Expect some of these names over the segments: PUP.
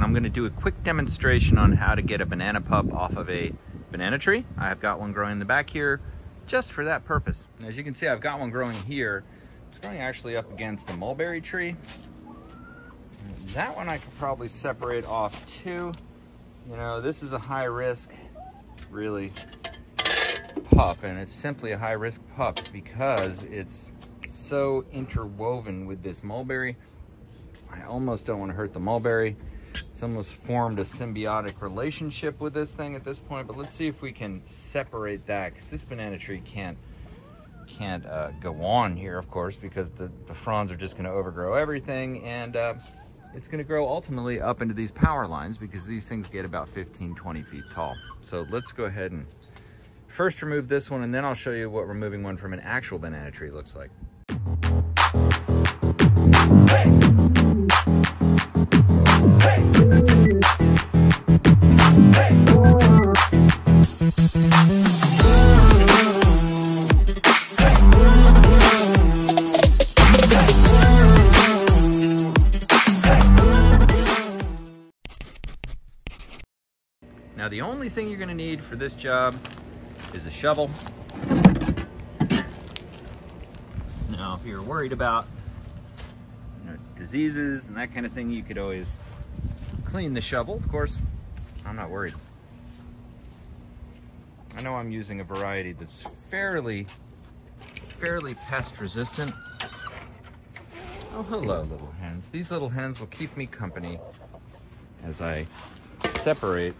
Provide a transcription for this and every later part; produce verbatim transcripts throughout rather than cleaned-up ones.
I'm going to do a quick demonstration on how to get a banana pup off of a banana tree. I've got one growing in the back here just for that purpose. As you can see, I've got one growing here. It's growing actually up against a mulberry tree. And that one I could probably separate off too. You know, this is a high risk, really, pup, and it's simply a high risk pup because it's so interwoven with this mulberry. I almost don't want to hurt the mulberry. It's almost formed a symbiotic relationship with this thing at this point, but let's see if we can separate that, because this banana tree can't can't uh, go on here, of course, because the, the fronds are just going to overgrow everything, and uh, it's going to grow ultimately up into these power lines, because these things get about fifteen, twenty feet tall. So let's go ahead and first remove this one, and then I'll show you what removing one from an actual banana tree looks like. Now, the only thing you're going to need for this job is a shovel. Now, if you're worried about, you know, diseases and that kind of thing, you could always clean the shovel. Of course, I'm not worried. I know I'm using a variety that's fairly, fairly pest resistant. Oh, hello, little hens. These little hens will keep me company as I separate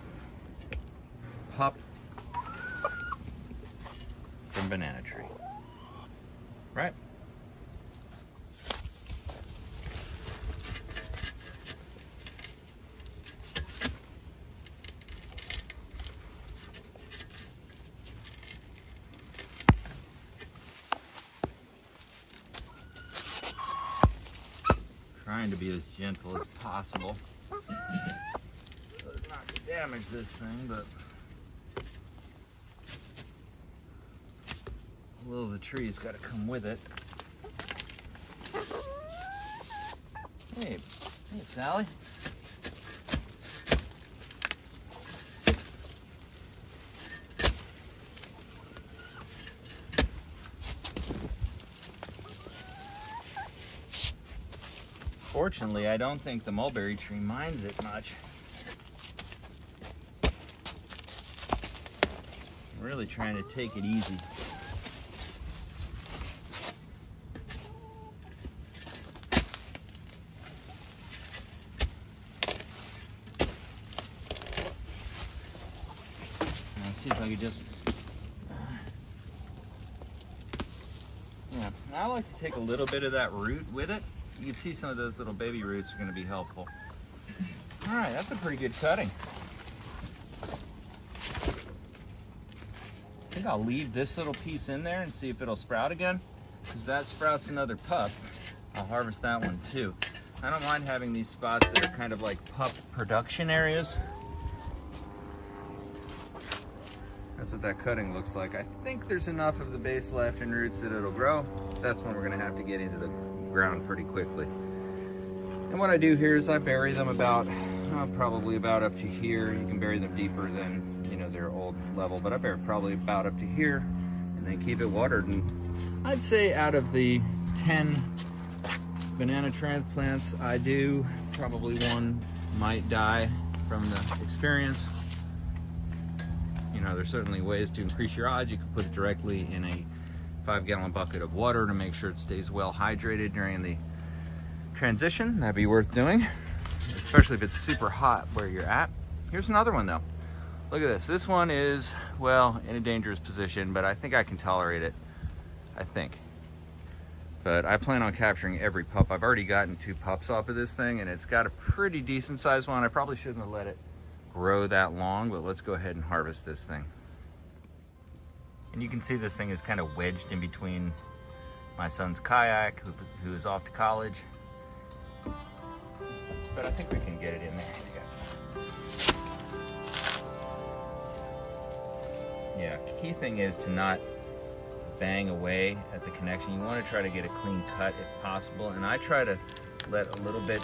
pup from banana tree, right? Trying to be as gentle as possible, so as not to damage this thing, but well, the tree's got to come with it. Hey, hey, Sally. Fortunately, I don't think the mulberry tree minds it much. I'm really trying to take it easy. See if I could just, yeah. Now I like to take a little bit of that root with it. You can see some of those little baby roots are going to be helpful. All right, that's a pretty good cutting. I think I'll leave this little piece in there and see if it'll sprout again. If that sprouts another pup, I'll harvest that one too. I don't mind having these spots that are kind of like pup production areas. That's what that cutting looks like. I think there's enough of the base left and roots that it'll grow. That's when we're gonna have to get into the ground pretty quickly. And what I do here is I bury them about, oh, probably about up to here. You can bury them deeper than, you know, their old level, but I bury probably about up to here, and then keep it watered. And I'd say out of the ten banana transplants I do, probably one might die from the experience. You know, there's certainly ways to increase your odds. You can put it directly in a five gallon bucket of water to make sure it stays well hydrated during the transition. That'd be worth doing, especially if it's super hot where you're at. Here's another one though. Look at this. This one is, well, in a dangerous position, but I think I can tolerate it. I think. But I plan on capturing every pup. I've already gotten two pups off of this thing, and it's got a pretty decent sized one. I probably shouldn't have let it grow that long, but let's go ahead and harvest this thing. And you can see this thing is kind of wedged in between my son's kayak, who, who is off to college, but I think we can get it in there. key thing is to not bang away at the connection. You want to try to get a clean cut if possible, and I try to let a little bit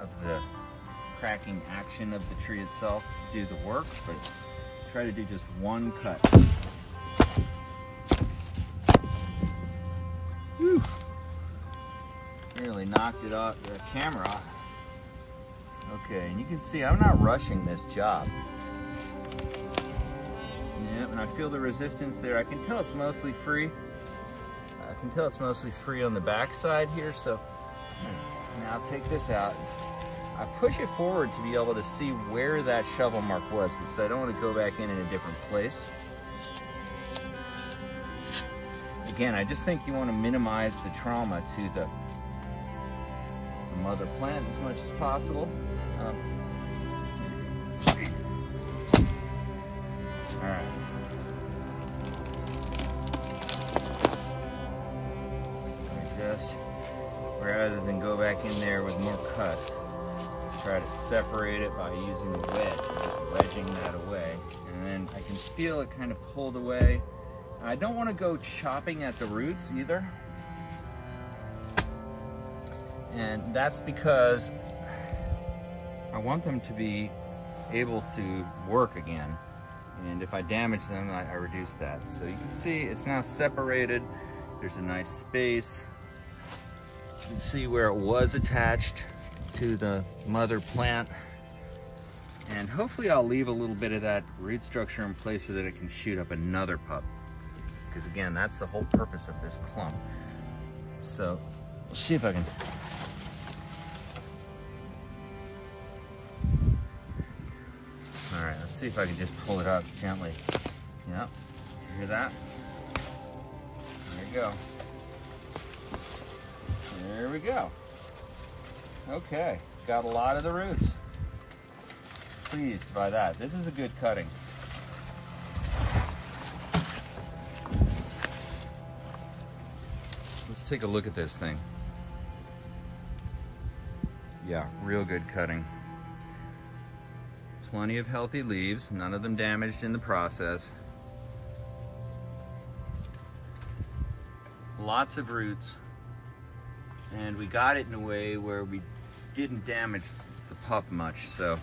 of the cracking action of the tree itself do the work, but try to do just one cut. Whew. Nearly knocked it off the camera off. Okay, and you can see I'm not rushing this job. Yep, and I feel the resistance there. I can tell it's mostly free. I can tell it's mostly free on the back side here, so now take this out. I push it forward to be able to see where that shovel mark was, because I don't want to go back in in a different place. Again, I just think you want to minimize the trauma to the, the mother plant as much as possible. Um, all right. Adjust, rather than go back in there with more cuts. Try to separate it by using the wedge, just wedging that away. And then I can feel it kind of pulled away. And I don't want to go chopping at the roots either. And that's because I want them to be able to work again. And if I damage them, I, I reduce that. So you can see it's now separated. There's a nice space. You can see where it was attached to the mother plant, and hopefully I'll leave a little bit of that root structure in place so that it can shoot up another pup, because again, that's the whole purpose of this clump. So let's see if I can. All right, let's see if I can just pull it up gently. Yep, you hear that? There you go. There we go. Okay, got a lot of the roots. Pleased by that. This is a good cutting. Let's take a look at this thing. Yeah, real good cutting. Plenty of healthy leaves, none of them damaged in the process. Lots of roots. And we got it in a way where we didn't damage the pup much, so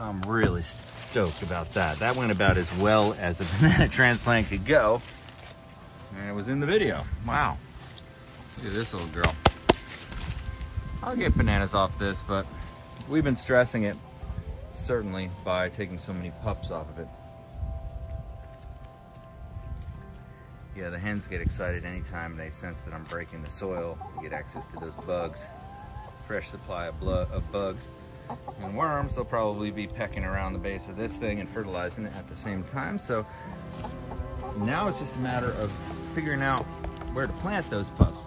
I'm really stoked about that. That went about as well as a banana transplant could go, and it was in the video. Wow, look at this little girl. I'll get bananas off this, but we've been stressing it, certainly, by taking so many pups off of it. Yeah, the hens get excited anytime they sense that I'm breaking the soil. We get access to those bugs, fresh supply of, of bugs and worms. They'll probably be pecking around the base of this thing and fertilizing it at the same time. So now it's just a matter of figuring out where to plant those pups.